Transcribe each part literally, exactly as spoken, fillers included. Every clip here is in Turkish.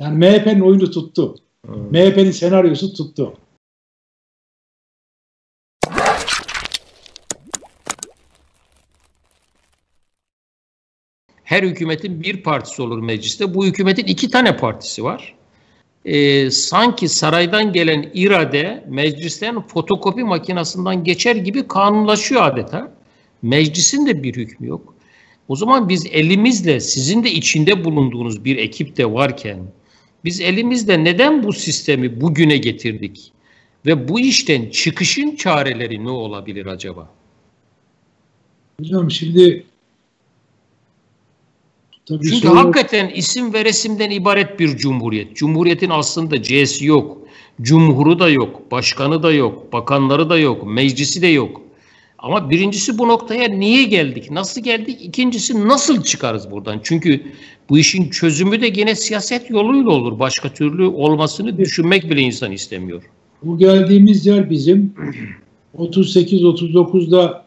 Yani M H P'nin oyunu tuttu. Evet. M H P'nin senaryosu tuttu. Her hükümetin bir partisi olur mecliste. Bu hükümetin iki tane partisi var. Ee, sanki saraydan gelen irade meclisten fotokopi makinasından geçer gibi kanunlaşıyor adeta. Meclisin de bir hükmü yok. O zaman biz elimizle, sizin de içinde bulunduğunuz bir ekip de varken, biz elimizle neden bu sistemi bugüne getirdik? Ve bu işten çıkışın çareleri ne olabilir acaba? Hocam şimdi... Tabii Çünkü sonra... hakikaten isim ve resimden ibaret bir cumhuriyet. Cumhuriyetin aslında C'si yok, cumhuru da yok, başkanı da yok, bakanları da yok, meclisi de yok. Ama birincisi bu noktaya niye geldik, nasıl geldik, ikincisi nasıl çıkarız buradan? Çünkü bu işin çözümü de gene siyaset yoluyla olur. Başka türlü olmasını düşünmek bile insan istemiyor. Bu geldiğimiz yer bizim otuz sekiz otuz dokuzda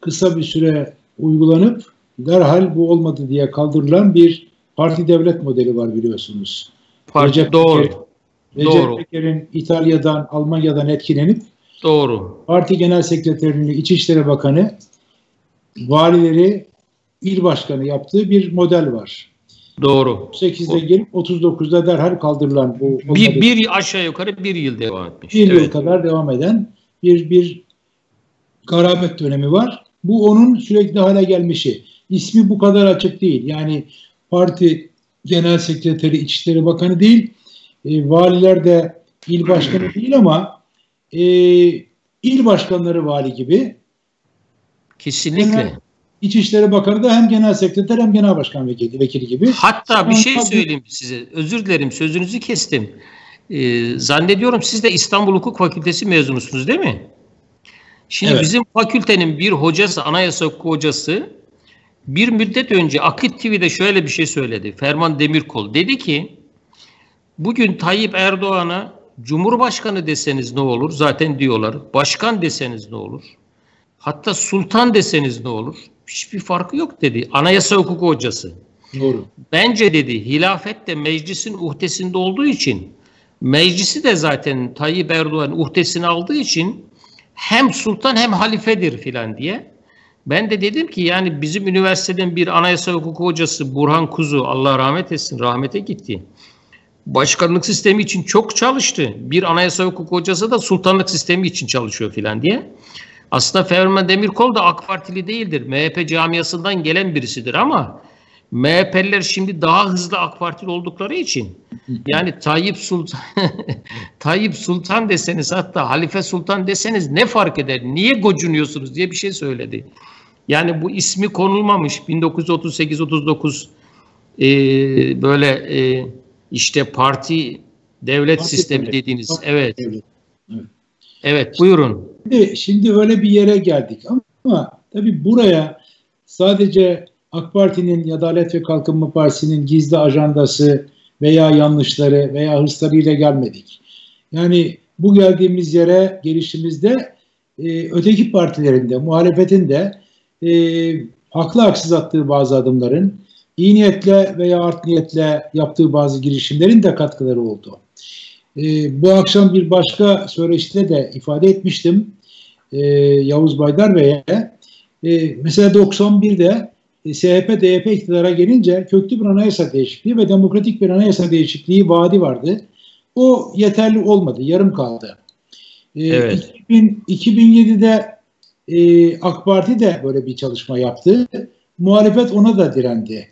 kısa bir süre uygulanıp derhal bu olmadı diye kaldırılan bir parti devlet modeli var biliyorsunuz. Parti Recep doğru. Recep Peker'in İtalya'dan, Almanya'dan etkilenip doğru. Parti Genel Sekreterini, İçişleri Bakanı, valileri, il başkanı yaptığı bir model var. Doğru. sekizde gelip otuz dokuzda derhal kaldırılan bu bir, bir aşağı yukarı bir yıl devam etmiş. Bir evet. yıl kadar devam eden bir bir garabet dönemi var. Bu onun sürekli hale gelmişi. İsmi bu kadar açık değil. Yani parti genel sekreteri, İçişleri Bakanı değil, e, valiler de il başkanı değil ama e, il başkanları vali gibi. Kesinlikle. Genel, İçişleri Bakanı da hem genel sekreter hem genel başkan vekili, vekili gibi. Hatta ben bir şey tabii... söyleyeyim size. Özür dilerim, sözünüzü kestim. Ee, zannediyorum siz de İstanbul Hukuk Fakültesi mezunusunuz değil mi? Şimdi evet. Bizim fakültenin bir hocası, anayasa hukuku hocası bir müddet önce Akit T V'de şöyle bir şey söyledi. Ferhan Demirkol dedi ki bugün Tayyip Erdoğan'a Cumhurbaşkanı deseniz ne olur? Zaten diyorlar. Başkan deseniz ne olur? Hatta sultan deseniz ne olur? Hiçbir farkı yok dedi. Anayasa hukuku hocası. Doğru. Bence dedi hilafet de meclisin uhdesinde olduğu için meclisi de zaten Tayyip Erdoğan uhdesine aldığı için hem sultan hem halifedir filan diye. Ben de dedim ki yani bizim üniversiteden bir anayasa hukuku hocası Burhan Kuzu, Allah rahmet etsin, rahmete gitti. Başkanlık sistemi için çok çalıştı. Bir anayasa hukuku hocası da sultanlık sistemi için çalışıyor filan diye. Aslında Ferhan Demirkol da AK Partili değildir. M H P camiasından gelen birisidir ama M H P'liler şimdi daha hızlı AK Partili oldukları için yani Tayyip Sultan Tayyip Sultan deseniz hatta Halife Sultan deseniz ne fark eder? Niye gocunuyorsunuz diye bir şey söyledi. Yani bu ismi konulmamış bin dokuz yüz otuz sekiz otuz dokuz e, böyle e, işte parti devlet parti sistemi devlet. dediğiniz parti evet. Devlet. evet. Evet, buyurun. Şimdi, şimdi öyle bir yere geldik ama, ama tabii buraya sadece AK Parti'nin ya da Adalet ve Kalkınma Partisi'nin gizli ajandası veya yanlışları veya hırslarıyla gelmedik. Yani bu geldiğimiz yere gelişimizde e, öteki partilerin de, muhalefetin de e, haklı haksız attığı bazı adımların, iyi niyetle veya art niyetle yaptığı bazı girişimlerin de katkıları oldu. E, bu akşam bir başka söyleşide de ifade etmiştim e, Yavuz Baydar Bey'e. E, mesela doksan birde S H P D H P iktidara gelince köklü bir anayasa değişikliği ve demokratik bir anayasa değişikliği vaadi vardı. O yeterli olmadı, yarım kaldı. Evet. iki bin, iki bin yedide e, AK Parti de böyle bir çalışma yaptı. Muhalefet ona da direndi.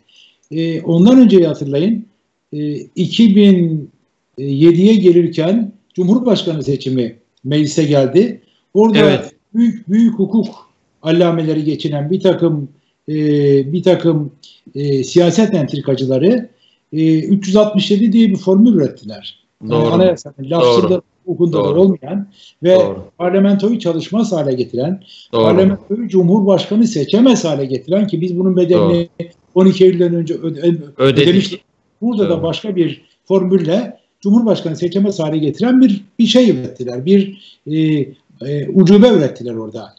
E, ondan önce hatırlayın, e, iki bin yediye gelirken Cumhurbaşkanı seçimi meclise geldi. Orada evet. büyük büyük hukuk allameleri geçinen bir takım Ee, bir takım e, siyaset entrikacıları e, üç yüz altmış yedi diye bir formül ürettiler. Yani anayasanın lafzında hukukunda olmayan ve doğru. parlamentoyu çalışmaz hale getiren, doğru. parlamentoyu cumhurbaşkanı seçemez hale getiren ki biz bunun bedelini doğru. on iki Eylül'den önce öde, ödemiştik. Burada doğru. da başka bir formülle cumhurbaşkanı seçemez hale getiren bir, bir şey ürettiler. Bir e, e, ucube ürettiler orada.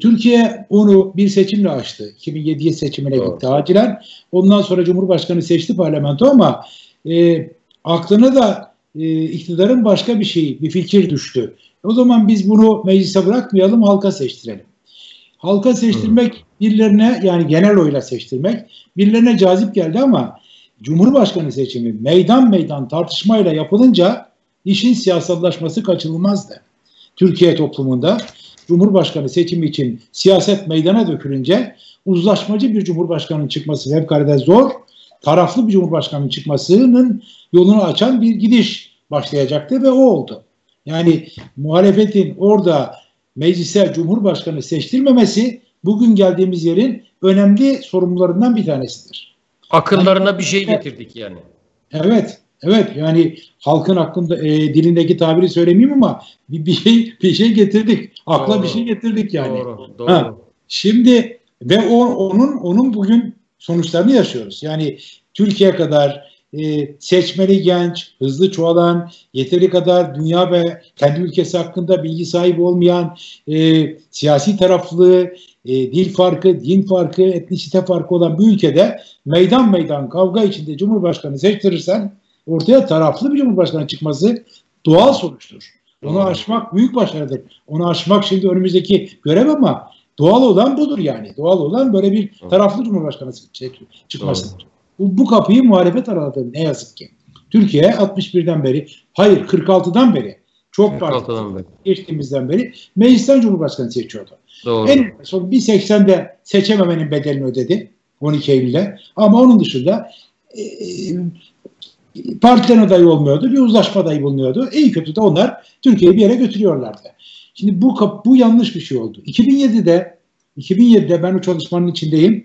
Türkiye onu bir seçimle açtı. iki bin yedi seçimine gitti acilen. Ondan sonra Cumhurbaşkanı seçti parlamento ama e, Aklına da e, iktidarın başka bir şeyi, bir fikir düştü. O zaman biz bunu meclise bırakmayalım, halka seçtirelim. Halka seçtirmek, evet, birilerine, yani genel oyla seçtirmek birilerine cazip geldi ama Cumhurbaşkanı seçimi meydan meydan tartışmayla yapılınca işin siyasallaşması kaçınılmazdı. Türkiye toplumunda Cumhurbaşkanı seçimi için siyaset meydana dökülünce uzlaşmacı bir Cumhurbaşkanı'nın çıkması fevkalade zor, taraflı bir Cumhurbaşkanı'nın çıkmasının yolunu açan bir gidiş başlayacaktı ve o oldu. Yani muhalefetin orada meclise Cumhurbaşkanı seçtirmemesi bugün geldiğimiz yerin önemli sorumlularından bir tanesidir. Akıllarına yani, bir şey getirdik yani. Evet, evet. Yani halkın aklında, e, dilindeki tabiri söylemeyeyim ama bir, bir şey bir şey getirdik. Akla doğru, bir şey getirdik yani. Doğru, doğru. Ha, şimdi ve o, onun onun bugün sonuçlarını yaşıyoruz. Yani Türkiye kadar e, seçmeli genç, hızlı çoğalan, yeteri kadar dünya ve kendi ülkesi hakkında bilgi sahibi olmayan, e, siyasi taraflı, e, dil farkı, din farkı, etnisite farkı olan bir ülkede meydan meydan kavga içinde Cumhurbaşkanı seçtirirsen ortaya taraflı bir Cumhurbaşkanı çıkması doğal sonuçtur. Onu aşmak büyük başarıdır. Onu aşmak şimdi önümüzdeki görev ama doğal olan budur yani. Doğal olan böyle bir taraflı Cumhurbaşkanı çıkmasıdır. Bu, bu kapıyı muhalefet araladı ne yazık ki. Türkiye altmış birden beri, hayır kırk altıdan beri, çok farklı geçtiğimizden beri meclisten Cumhurbaşkanı seçiyordu. Doğru. En son bir seksende seçememenin bedelini ödedi on iki Eylül'de ama onun dışında e, partilerin adayı olmuyordu, bir uzlaşma adayı bulunuyordu. En kötü de onlar Türkiye'yi bir yere götürüyorlardı. Şimdi bu bu yanlış bir şey oldu. iki bin yedide ben o çalışmanın içindeyim.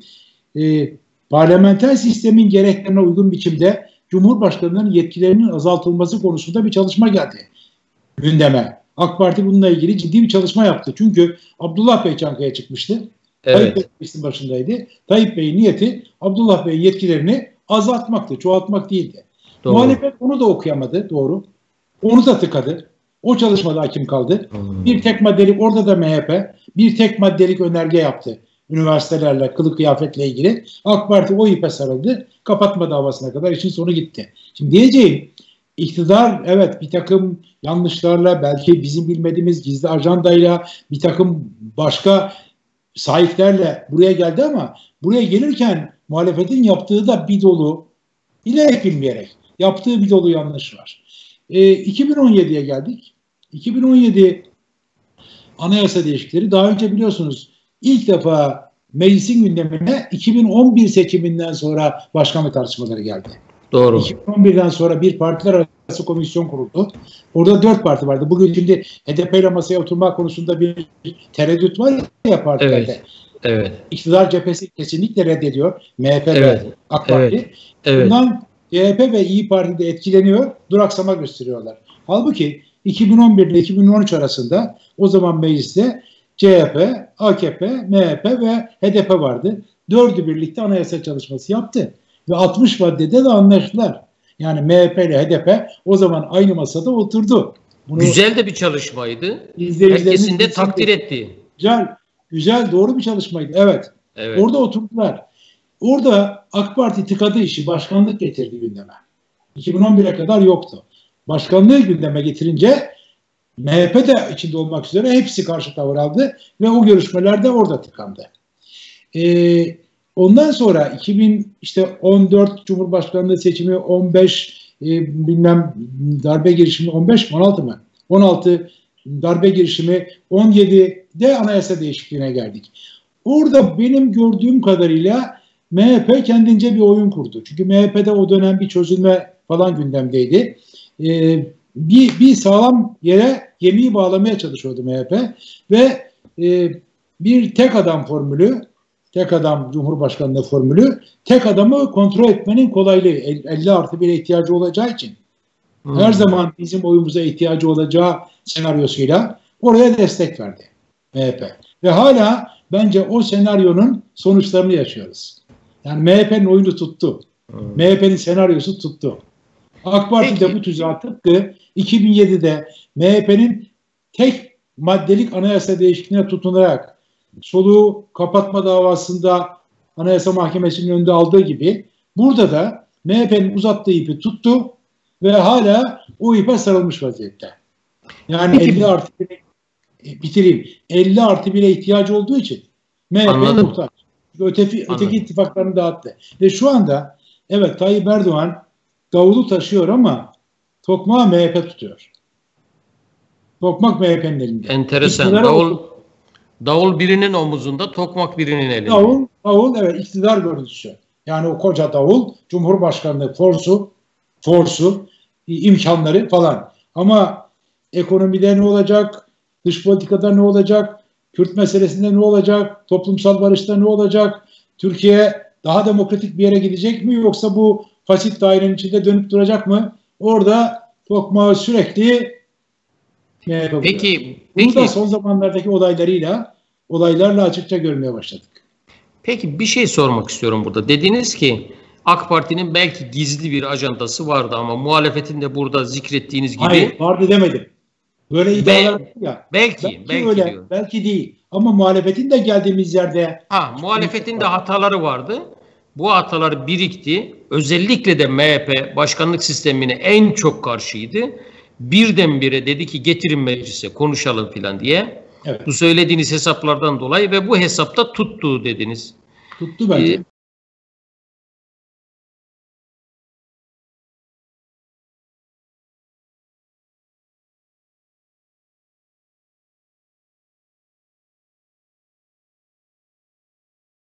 E, parlamenter sistemin gereklerine uygun biçimde Cumhurbaşkanı'nın yetkilerinin azaltılması konusunda bir çalışma geldi gündeme. AK Parti bununla ilgili ciddi bir çalışma yaptı. Çünkü Abdullah Bey Çankaya çıkmıştı. Evet. Tayyip Bey'in başındaydı. Tayyip Bey'in niyeti Abdullah Bey'in yetkilerini azaltmaktı, çoğaltmak değildi. Doğru. Muhalefet onu da okuyamadı, doğru. Onu da tıkadı. O çalışmada hakim kaldı. Hmm. Bir tek maddelik, orada da M H P bir tek maddelik önerge yaptı. Üniversitelerle, kılık kıyafetle ilgili. AK Parti o ipe sarıldı. Kapatma davasına kadar işin sonu gitti. Şimdi diyeceğim, iktidar evet bir takım yanlışlarla, belki bizim bilmediğimiz gizli ajandayla, bir takım başka sahiplerle buraya geldi ama buraya gelirken muhalefetin yaptığı da bir dolu, bilerek bilmeyerek yaptığı bir dolu yanlış var. E, iki bin on yediye geldik. iki bin on yedi anayasa değişikleri daha önce biliyorsunuz ilk defa meclisin gündemine iki bin on bir seçiminden sonra başkanlık tartışmaları geldi. Doğru. iki bin on birden sonra bir partiler arası komisyon kuruldu. Orada dört parti vardı. Bugün şimdi H D P ile masaya oturma konusunda bir tereddüt var ya partilerde. Evet. Evet. İktidar cephesi kesinlikle reddediyor. M H P evet. ve AK Parti. Evet. Evet. Bundan C H P ve İYİ Parti de etkileniyor. Duraksama gösteriyorlar. Halbuki iki bin on bir ile iki bin on üç arasında o zaman mecliste C H P, A K P, M H P ve H D P vardı. Dördü birlikte anayasa çalışması yaptı. Ve altmış maddede de anlaştılar. Yani M H P ile H D P o zaman aynı masada oturdu. Bunu güzel de bir çalışmaydı. Herkesin de takdir ettiği. Güzel, güzel, doğru bir çalışmaydı. Evet. Evet. Orada oturdular. Orada AK Parti tıkadı işi, başkanlık getirdi gündeme. iki bin on bire kadar yoktu. Başkanlığı gündeme getirince M H P de içinde olmak üzere hepsi karşı tavır aldı ve o görüşmelerde orada tıkandı. Eee Ondan sonra iki bin on dört Cumhurbaşkanlığı seçimi, on beş e, bilmem darbe girişimi, on beş mi on altı mı? on altı darbe girişimi, on yedide anayasa değişikliğine geldik. Orada benim gördüğüm kadarıyla M H P kendince bir oyun kurdu. Çünkü M H P'de o dönem bir çözülme falan gündemdeydi. E, bir, bir sağlam yere gemiyi bağlamaya çalışıyordu M H P ve e, bir tek adam formülü, tek adam Cumhurbaşkanlığı formülü, tek adamı kontrol etmenin kolaylığı, elli artı bire ihtiyacı olacağı için. Hmm. Her zaman bizim oyumuza ihtiyacı olacağı senaryosuyla oraya destek verdi M H P. Ve hala bence o senaryonun sonuçlarını yaşıyoruz. Yani M H P'nin oyunu tuttu. Hmm. M H P'nin senaryosu tuttu. AK Parti de bu tuzağa tıpkı iki bin yedide M H P'nin tek maddelik anayasa değişikliğine tutunarak soluğu kapatma davasında Anayasa Mahkemesi'nin önünde aldığı gibi burada da M H P'nin uzattığı ipi tuttu ve hala o ipe sarılmış vaziyette. Yani peki, elli artı bire bitireyim. elli artı bire ihtiyacı olduğu için M H P'ye muhtaç. Öteki, öteki ittifaklarını dağıttı. Ve şu anda evet Tayyip Erdoğan davulu taşıyor ama tokmağı M H P tutuyor. Tokmak M H P'nin elinde. Enteresan. Davul, davul birinin omuzunda, tokmak birinin elinde. Davul, davul evet iktidar görüntüsü. Yani o koca davul, Cumhurbaşkanlığı forsu, forsu, imkanları falan. Ama ekonomide ne olacak? Dış politikada ne olacak? Kürt meselesinde ne olacak? Toplumsal barışta ne olacak? Türkiye daha demokratik bir yere gidecek mi? Yoksa bu fasit dairenin içinde dönüp duracak mı? Orada tokmağı sürekli M H P peki, peki. Burada son zamanlardaki olaylarıyla, olaylarla açıkça görmeye başladık. Peki bir şey sormak istiyorum burada. Dediniz ki AK Parti'nin belki gizli bir ajandası vardı ama muhalefetin de burada zikrettiğiniz gibi. Hayır, vardı demedim. Böyle iddialar Bel, ya. Belki, belki, belki öyle, diyor. Belki değil. Ama muhalefetin de geldiğimiz yerde. Ha, muhalefetin de hataları vardı. Bu hatalar birikti. Özellikle de M H P başkanlık sistemine en çok karşıydı. Birdenbire dedi ki getirin meclise konuşalım filan diye. Evet. Bu söylediğiniz hesaplardan dolayı ve bu hesapta tuttu dediniz. Tuttu bence. Ee,